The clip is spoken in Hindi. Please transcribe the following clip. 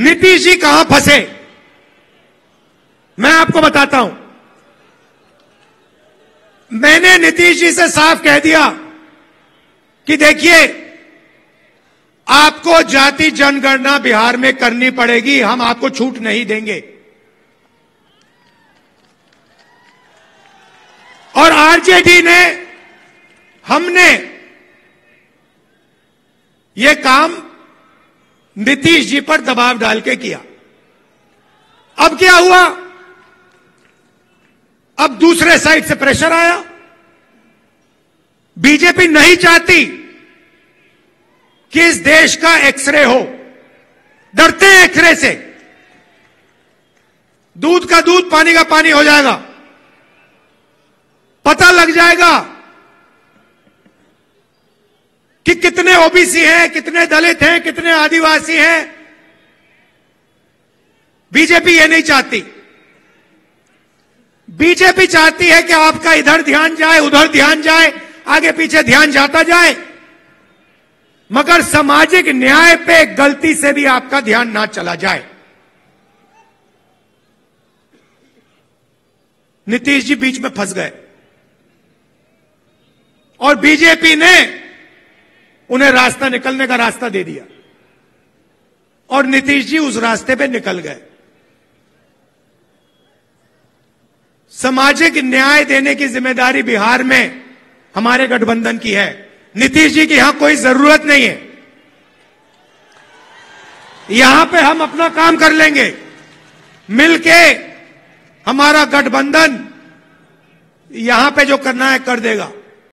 नीतीश जी कहां फंसे मैं आपको बताता हूं। मैंने नीतीश जी से साफ कह दिया कि देखिए आपको जाति जनगणना बिहार में करनी पड़ेगी, हम आपको छूट नहीं देंगे। और आरजेडी ने, हमने ये काम नीतीश जी पर दबाव डाल के किया। अब क्या हुआ, अब दूसरे साइड से प्रेशर आया। बीजेपी नहीं चाहती कि इस देश का एक्सरे हो, डरते हैं एक्सरे से, दूध का दूध पानी का पानी हो जाएगा, पता लग जाएगा कि कितने ओबीसी हैं, कितने दलित हैं, कितने आदिवासी हैं। बीजेपी ये नहीं चाहती। बीजेपी चाहती है कि आपका इधर ध्यान जाए, उधर ध्यान जाए, आगे पीछे ध्यान जाता जाए, मगर सामाजिक न्याय पे गलती से भी आपका ध्यान ना चला जाए। नीतीश जी बीच में फंस गए और बीजेपी ने उन्हें रास्ता, निकलने का रास्ता दे दिया और नीतीश जी उस रास्ते पे निकल गए। सामाजिक न्याय देने की जिम्मेदारी बिहार में हमारे गठबंधन की है, नीतीश जी की यहां कोई जरूरत नहीं है। यहां पे हम अपना काम कर लेंगे, मिलके हमारा गठबंधन यहां पे जो करना है कर देगा।